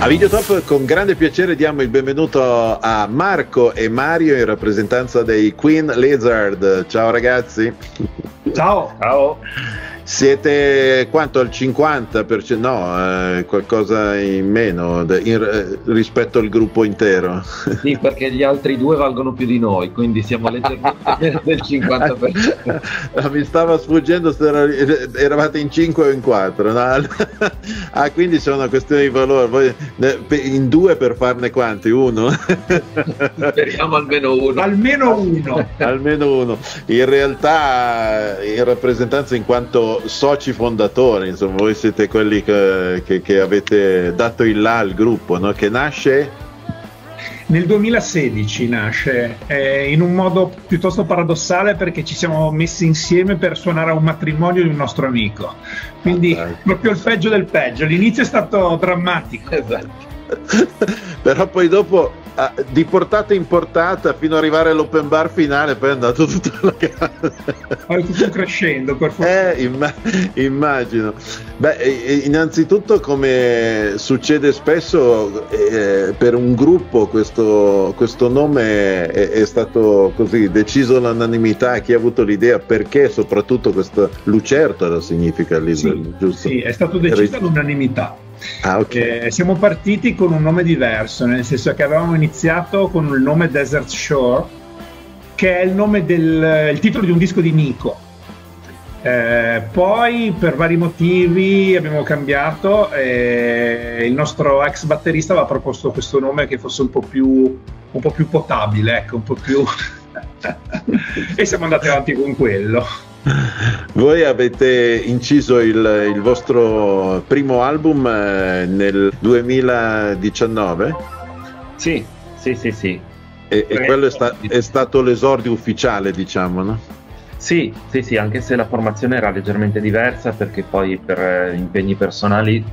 A Videotop con grande piacere diamo il benvenuto a Marco e Mario in rappresentanza dei Queen Lizard. Ciao ragazzi. Ciao. Ciao. Siete quanto al 50%? No, qualcosa in meno rispetto al gruppo intero. Sì, perché gli altri due valgono più di noi, quindi siamo leggermente meno del 50%. Mi stava sfuggendo se eravate in 5 o in 4. No? Ah, quindi c'è una questione di valore. Voi in due per farne quanti? Uno? Speriamo almeno uno. Almeno uno. Almeno uno. In realtà, in rappresentanza in quanto soci fondatori, insomma, voi siete quelli che avete dato il là al gruppo, no? Che nasce? Nel 2016 nasce, in un modo piuttosto paradossale, perché ci siamo messi insieme per suonare a un matrimonio di un nostro amico, quindi proprio il peggio del peggio. L'inizio è stato drammatico, però poi dopo di portata in portata fino ad arrivare all'open bar finale, poi è andato tutto alla casa. È tutto crescendo, per fortuna. Immagino. Beh, innanzitutto, come succede spesso, per un gruppo questo nome è stato così deciso all'unanimità. Chi ha avuto l'idea, perché soprattutto questa lucertola significa l'isola, sì, giusto? Sì, è stato deciso all'unanimità. Ah, okay. Siamo partiti con un nome diverso, nel senso che avevamo iniziato con il nome Desert Shore, che è il nome il titolo di un disco di Nico. Poi per vari motivi abbiamo cambiato, il nostro ex batterista aveva proposto questo nome che fosse un po' più potabile, ecco, un po' più e siamo andati avanti con quello. Voi avete inciso il vostro primo album nel 2019? Sì, sì, sì, sì. E quello è stato l'esordio ufficiale, diciamo, no? Sì, sì, sì, anche se la formazione era leggermente diversa, perché poi per impegni personali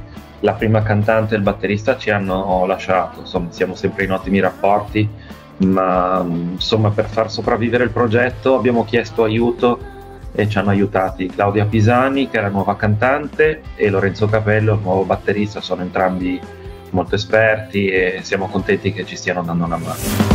la prima cantante e il batterista ci hanno lasciato. Insomma, siamo sempre in ottimi rapporti, ma insomma, per far sopravvivere il progetto abbiamo chiesto aiuto e ci hanno aiutati Claudia Pisani, che è la nuova cantante, e Lorenzo Capello, il nuovo batterista. Sono entrambi molto esperti e siamo contenti che ci stiano dando una mano.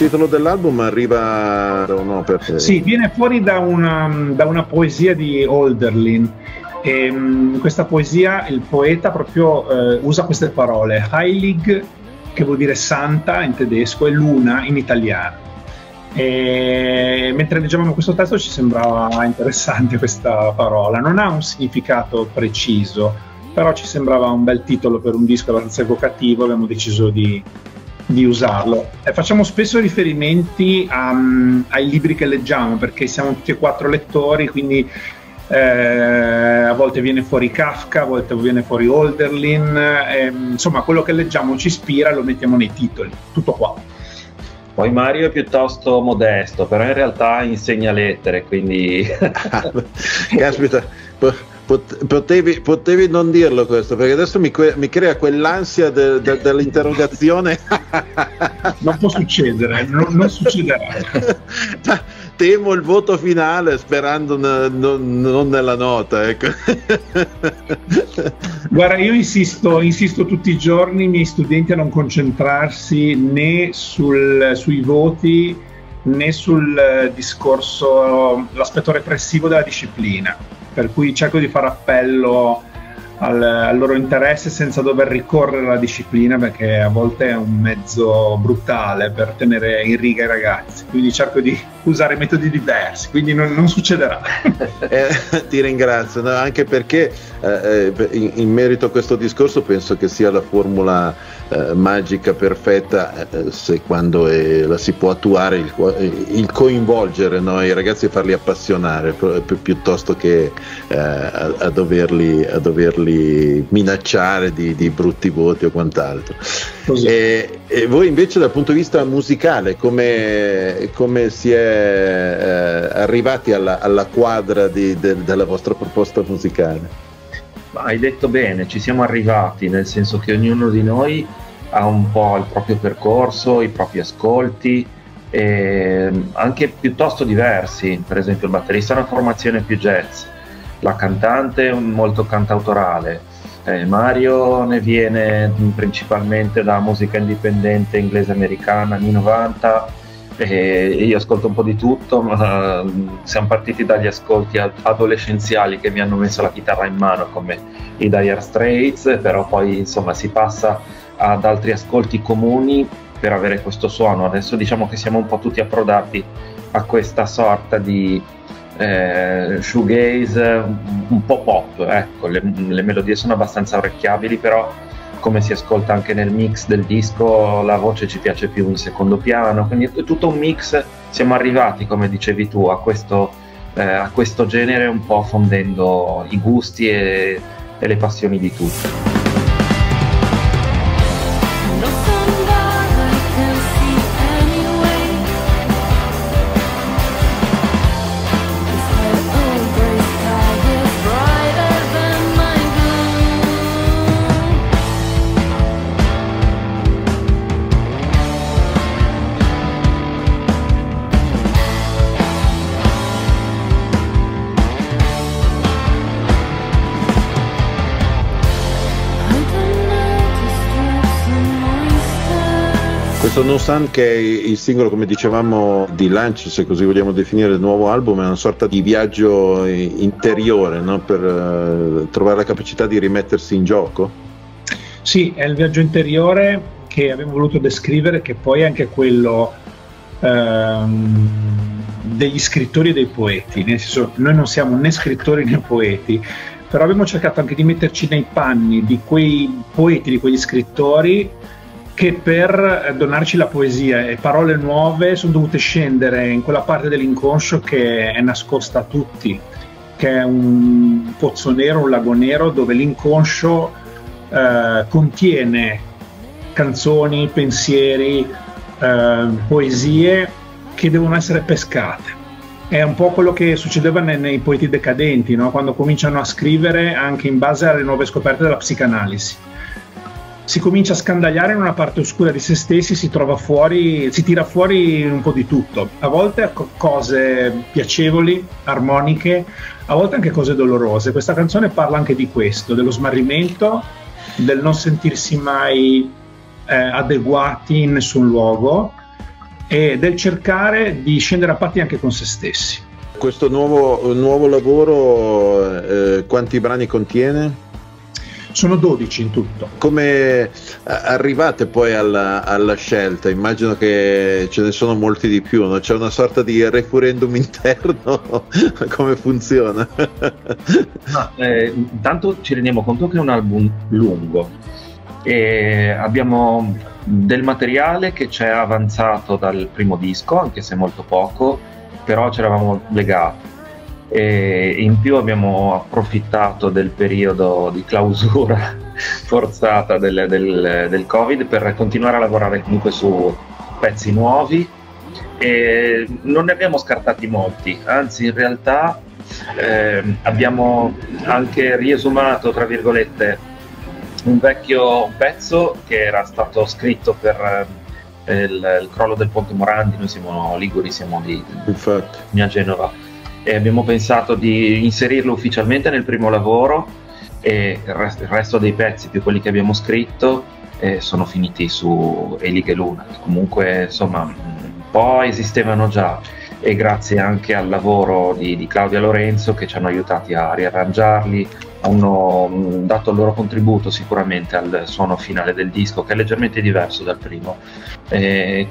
Il titolo dell'album arriva da un opera. Sì, viene fuori da una poesia di Hölderlin. E, questa poesia, il poeta proprio usa queste parole: Heilig, che vuol dire santa in tedesco, e Luna in italiano. E, mentre leggevamo questo testo, ci sembrava interessante questa parola. Non ha un significato preciso, però ci sembrava un bel titolo per un disco abbastanza evocativo. Abbiamo deciso di usarlo. Facciamo spesso riferimenti ai libri che leggiamo, perché siamo tutti e quattro lettori, quindi a volte viene fuori Kafka, a volte viene fuori Hölderlin, insomma quello che leggiamo ci ispira e lo mettiamo nei titoli, tutto qua. Poi Mario è piuttosto modesto, però in realtà insegna lettere, quindi... Caspita! Potevi non dirlo questo, perché adesso mi crea quell'ansia dell'interrogazione. Non può succedere, non succederà. Temo il voto finale, sperando non nella nota, ecco. Guarda, io insisto tutti i giorni i miei studenti a non concentrarsi né sui voti né sul discorso, l'aspetto repressivo della disciplina. Per cui cerco di fare appello al loro interesse senza dover ricorrere alla disciplina, perché a volte è un mezzo brutale per tenere in riga i ragazzi. Quindi cerco di usare metodi diversi, quindi non succederà. Ti ringrazio, no, anche perché in merito a questo discorso penso che sia la formula magica perfetta, se quando la si può attuare, il coinvolgere, no, i ragazzi e farli appassionare piuttosto che a doverli minacciare di brutti voti o quant'altro. E voi invece dal punto di vista musicale come si è arrivati alla quadra della vostra proposta musicale? Hai detto bene, ci siamo arrivati, nel senso che ognuno di noi ha un po' il proprio percorso, i propri ascolti, anche piuttosto diversi. Per esempio il batterista ha una formazione più jazz, la cantante è molto cantautorale, Mario ne viene principalmente da musica indipendente inglese americana anni 90, io ascolto un po' di tutto, ma siamo partiti dagli ascolti adolescenziali che mi hanno messo la chitarra in mano come i Dire Straits, però poi insomma si passa ad altri ascolti comuni per avere questo suono. Adesso diciamo che siamo un po' tutti approdati a questa sorta di shoegaze un po' pop, ecco, le melodie sono abbastanza orecchiabili, però come si ascolta anche nel mix del disco la voce ci piace più in secondo piano, quindi è tutto un mix. Siamo arrivati, come dicevi tu, a questo genere un po' fondendo i gusti e le passioni di tutti. No Sun, che è il singolo, come dicevamo, di lancio, se così vogliamo definire il nuovo album, è una sorta di viaggio interiore, no? Per trovare la capacità di rimettersi in gioco. Sì, è il viaggio interiore che abbiamo voluto descrivere, che poi è anche quello degli scrittori e dei poeti, nel senso, noi non siamo né scrittori né poeti, però abbiamo cercato anche di metterci nei panni di quei poeti, di quegli scrittori che per donarci la poesia e parole nuove sono dovute scendere in quella parte dell'inconscio che è nascosta a tutti, che è un pozzo nero, un lago nero, dove l'inconscio contiene canzoni, pensieri, poesie che devono essere pescate. È un po' quello che succedeva nei poeti decadenti, no? Quando cominciano a scrivere anche in base alle nuove scoperte della psicanalisi. Si comincia a scandagliare in una parte oscura di se stessi, si tira fuori un po' di tutto, a volte cose piacevoli, armoniche, a volte anche cose dolorose. Questa canzone parla anche di questo, dello smarrimento, del non sentirsi mai adeguati in nessun luogo e del cercare di scendere a patti anche con se stessi. Questo nuovo lavoro quanti brani contiene? Sono 12 in tutto. Come arrivate poi alla scelta? Immagino che ce ne sono molti di più, no? C'è una sorta di referendum interno? Come funziona? Intanto ci rendiamo conto che è un album lungo e abbiamo del materiale che c'è avanzato dal primo disco, anche se molto poco, però ci eravamo legati. E in più abbiamo approfittato del periodo di clausura forzata del Covid per continuare a lavorare comunque su pezzi nuovi e non ne abbiamo scartati molti, anzi in realtà abbiamo anche riesumato, tra virgolette, un vecchio pezzo che era stato scritto per il crollo del Ponte Morandi. Noi siamo liguri, siamo di Genova. E abbiamo pensato di inserirlo ufficialmente nel primo lavoro e il resto dei pezzi, più quelli che abbiamo scritto, sono finiti su Heilige Luna, che comunque insomma un po' esistevano già, e grazie anche al lavoro di Claudia e Lorenzo che ci hanno aiutati a riarrangiarli, hanno dato il loro contributo sicuramente al suono finale del disco, che è leggermente diverso dal primo,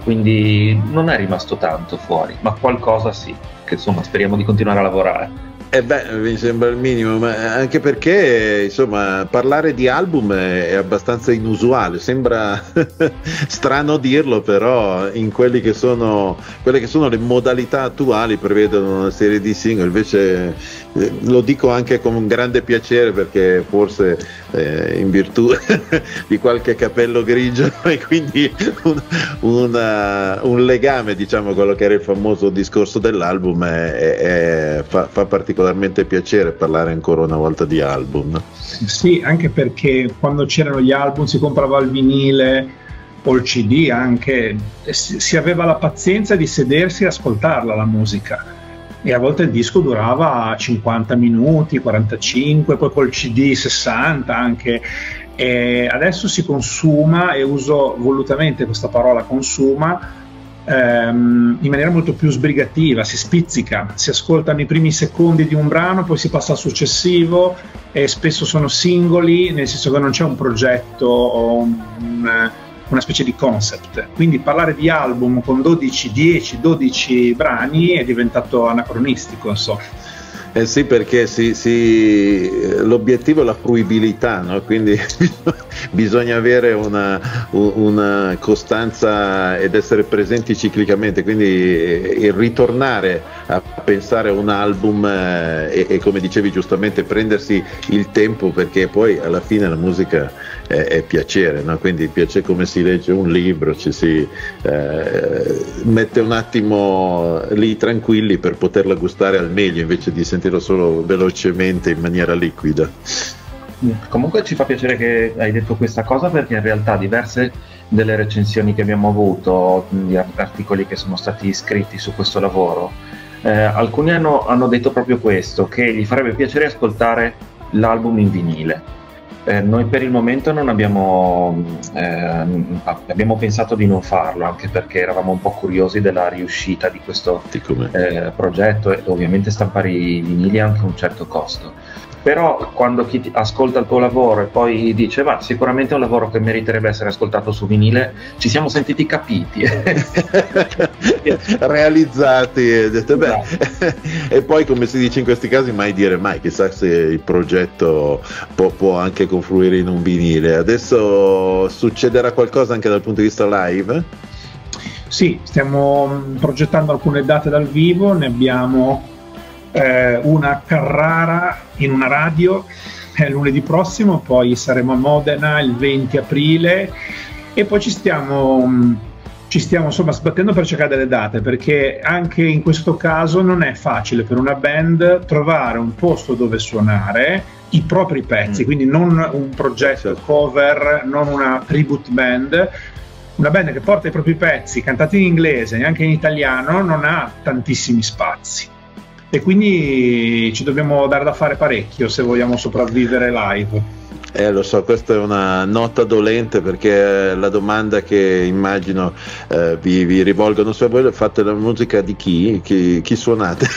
quindi non è rimasto tanto fuori, ma qualcosa sì, che insomma speriamo di continuare a lavorare. Eh beh, mi sembra il minimo, ma anche perché insomma parlare di album è abbastanza inusuale, sembra strano dirlo, però in quelli che sono, quelle che sono le modalità attuali prevedono una serie di singoli, invece lo dico anche con grande piacere, perché forse in virtù di qualche capello grigio e quindi un legame, diciamo, quello che era il famoso discorso dell'album, fa particolare piacere parlare ancora una volta di album. Sì, anche perché quando c'erano gli album si comprava il vinile o il CD, anche si aveva la pazienza di sedersi e ascoltarla la musica, e a volte il disco durava 50 minuti, 45, poi col CD 60 anche, e adesso si consuma, e uso volutamente questa parola consuma, in maniera molto più sbrigativa, si spizzica, si ascoltano i primi secondi di un brano, poi si passa al successivo, e spesso sono singoli, nel senso che non c'è un progetto o una specie di concept, quindi parlare di album con 12, 10, 12 brani è diventato anacronistico, insomma. Eh sì, perché l'obiettivo è la fruibilità, no? Quindi bisogna avere una costanza ed essere presenti ciclicamente, quindi ritornare a pensare a un album e come dicevi giustamente prendersi il tempo, perché poi alla fine la musica è piacere, no? Quindi piace come si legge un libro, ci si mette un attimo lì tranquilli per poterla gustare al meglio, invece di sentirlo solo velocemente in maniera liquida. Comunque ci fa piacere che hai detto questa cosa, perché in realtà diverse delle recensioni che abbiamo avuto, gli articoli che sono stati scritti su questo lavoro, alcuni hanno detto proprio questo, che gli farebbe piacere ascoltare l'album in vinile. Noi per il momento non abbiamo pensato di non farlo, anche perché eravamo un po' curiosi della riuscita di questo progetto, e ovviamente stampare i vinili ha anche un certo costo, però quando chi ascolta il tuo lavoro e poi dice ma sicuramente è un lavoro che meriterebbe essere ascoltato su vinile, ci siamo sentiti capiti, realizzati, e detto, beh. E poi, come si dice in questi casi, mai dire mai, chissà se il progetto può anche confluire in un vinile. Adesso succederà qualcosa anche dal punto di vista live? Sì, stiamo progettando alcune date dal vivo, ne abbiamo una a Carrara in una radio lunedì prossimo, poi saremo a Modena il 20 aprile, e poi ci stiamo insomma sbattendo per cercare delle date, perché anche in questo caso non è facile per una band trovare un posto dove suonare i propri pezzi, quindi non un progetto cover, non una tribute band. Una band che porta i propri pezzi cantati in inglese e anche in italiano non ha tantissimi spazi, e quindi ci dobbiamo dare da fare parecchio se vogliamo sopravvivere live. Lo so, questa è una nota dolente, perché la domanda che immagino vi rivolgono su, voi fate la musica di chi suonate?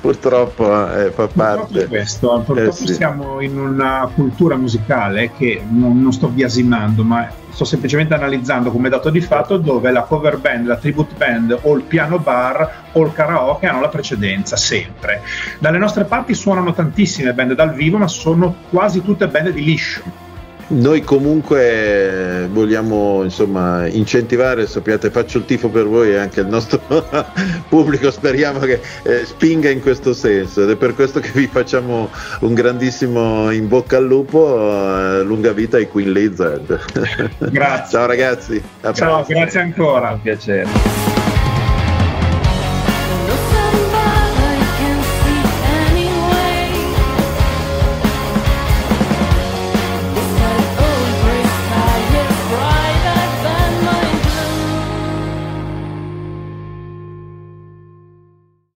Purtroppo fa parte. Purtroppo sì. Siamo in una cultura musicale che non sto biasimando, ma sto semplicemente analizzando come dato di fatto, dove la cover band, la tribute band o il piano bar o il karaoke hanno la precedenza sempre. Dalle nostre parti suonano tantissime band dal vivo, ma sono quasi tutte band di liscio. Noi comunque vogliamo, insomma, incentivare, sappiate, faccio il tifo per voi e anche il nostro pubblico, speriamo che spinga in questo senso, ed è per questo che vi facciamo un grandissimo in bocca al lupo, lunga vita ai Queen Lizard. Grazie. Ciao ragazzi. Ciao, grazie ancora. Un piacere.